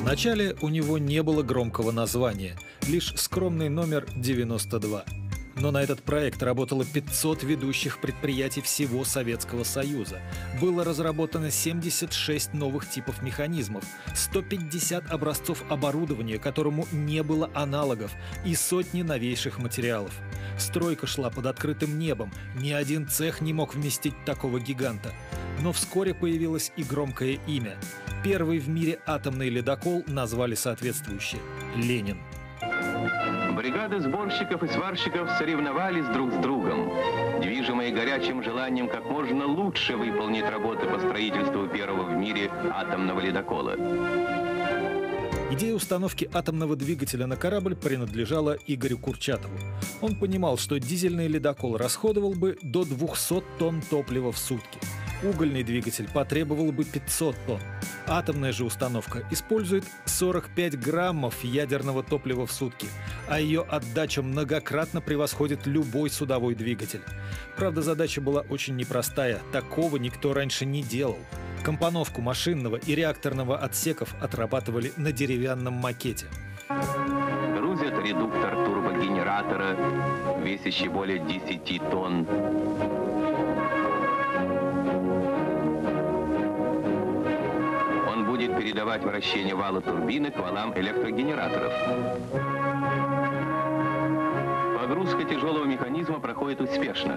Вначале у него не было громкого названия, лишь скромный номер 92. Но на этот проект работало 500 ведущих предприятий всего Советского Союза. Было разработано 76 новых типов механизмов, 150 образцов оборудования, которому не было аналогов, и сотни новейших материалов. Стройка шла под открытым небом, ни один цех не мог вместить такого гиганта. Но вскоре появилось и громкое имя. Первый в мире атомный ледокол назвали соответствующе — «Ленин». Бригады сборщиков и сварщиков соревновались друг с другом. Движимые горячим желанием как можно лучше выполнить работы по строительству первого в мире атомного ледокола. Идея установки атомного двигателя на корабль принадлежала Игорю Курчатову. Он понимал, что дизельный ледокол расходовал бы до 200 тонн топлива в сутки. Угольный двигатель потребовал бы 500 тонн. Атомная же установка использует 45 граммов ядерного топлива в сутки, а ее отдача многократно превосходит любой судовой двигатель. Правда, задача была очень непростая, такого никто раньше не делал. Компоновку машинного и реакторного отсеков отрабатывали на деревянном макете. Грузят редуктор турбогенератора, весящий более 10 тонн. Передавать вращение вала турбины к валам электрогенераторов. Погрузка тяжелого механизма проходит успешно.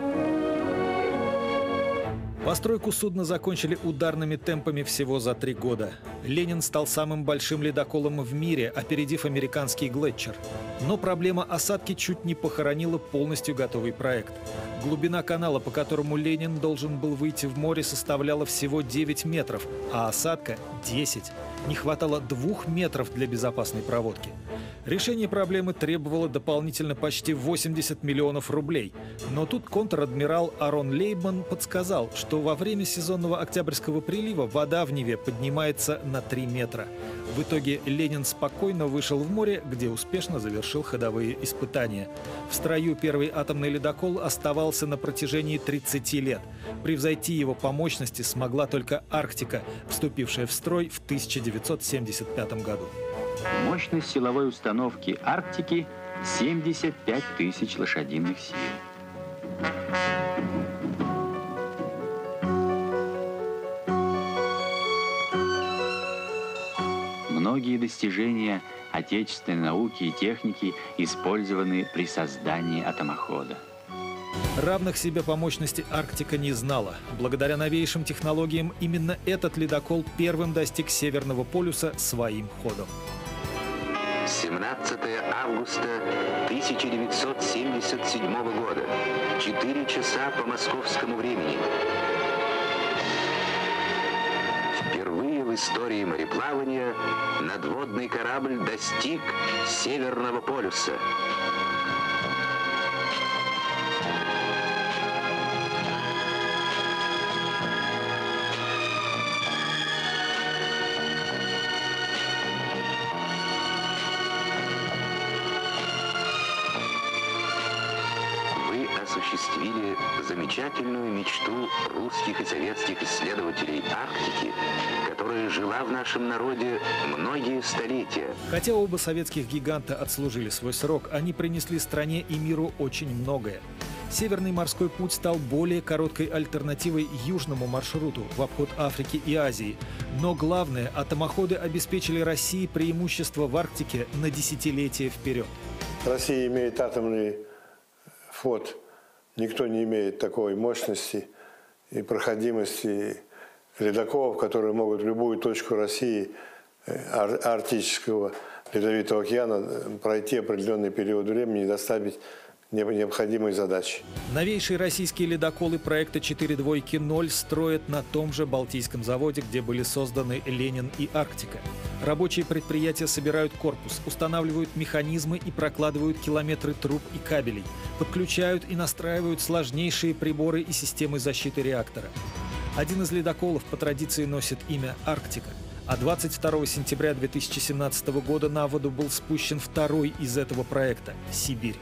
Постройку судна закончили ударными темпами всего за 3 года. «Ленин» стал самым большим ледоколом в мире, опередив американский «Глетчер». Но проблема осадки чуть не похоронила полностью готовый проект. Глубина канала, по которому «Ленин» должен был выйти в море, составляла всего 9 метров, а осадка — 10. Не хватало 2 метров для безопасной проводки. Решение проблемы требовало дополнительно почти 80 миллионов рублей. Но тут контр-адмирал Арон Лейбман подсказал, что во время сезонного октябрьского прилива вода в Неве поднимается на 3 метра. В итоге «Ленин» спокойно вышел в море, где успешно завершил ходовые испытания. В строю первый атомный ледокол оставался на протяжении 30 лет. Превзойти его по мощности смогла только «Арктика», вступившая в строй в 1975 году. Мощность силовой установки «Арктики» — 75 тысяч лошадиных сил. Многие достижения отечественной науки и техники использованы при создании атомохода. Равных себе по мощности «Арктика» не знала. Благодаря новейшим технологиям именно этот ледокол первым достиг Северного полюса своим ходом. 17 августа 1977 года, 4 часа по московскому времени. Впервые в истории мореплавания надводный корабль достиг Северного полюса. Осуществили замечательную мечту русских и советских исследователей Арктики, которая жила в нашем народе многие столетия. Хотя оба советских гиганта отслужили свой срок, они принесли стране и миру очень многое. Северный морской путь стал более короткой альтернативой южному маршруту в обход Африки и Азии. Но главное, атомоходы обеспечили России преимущество в Арктике на десятилетия вперед. Россия имеет атомный флот. Никто не имеет такой мощности и проходимости ледоколов, которые могут в любую точку России, Арктического, Ледовитого океана, пройти определенный период времени и доставить необходимые задачи. Новейшие российские ледоколы проекта 4.2.0 строят на том же Балтийском заводе, где были созданы «Ленин» и «Арктика». Рабочие предприятия собирают корпус, устанавливают механизмы и прокладывают километры труб и кабелей, подключают и настраивают сложнейшие приборы и системы защиты реактора. Один из ледоколов по традиции носит имя «Арктика», а 22 сентября 2017 года на воду был спущен второй из этого проекта — «Сибирь».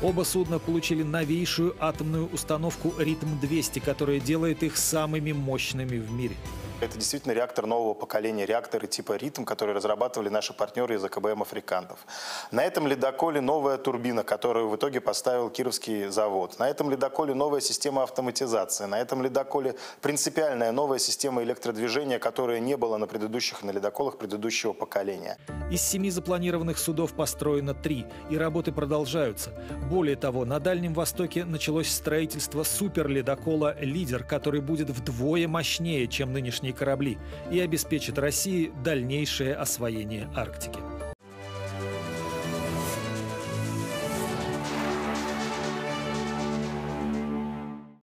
Оба судна получили новейшую атомную установку «Ритм-200», которая делает их самыми мощными в мире. Это действительно реактор нового поколения, реакторы типа «Ритм», которые разрабатывали наши партнеры из АКБМ «Африкантов». На этом ледоколе новая турбина, которую в итоге поставил Кировский завод. На этом ледоколе новая система автоматизации. На этом ледоколе принципиальная новая система электродвижения, которая не была на предыдущих ледоколах предыдущего поколения. Из 7 запланированных судов построено 3, и работы продолжаются. Более того, на Дальнем Востоке началось строительство суперледокола «Лидер», который будет вдвое мощнее, чем нынешний корабли, и обеспечит России дальнейшее освоение Арктики.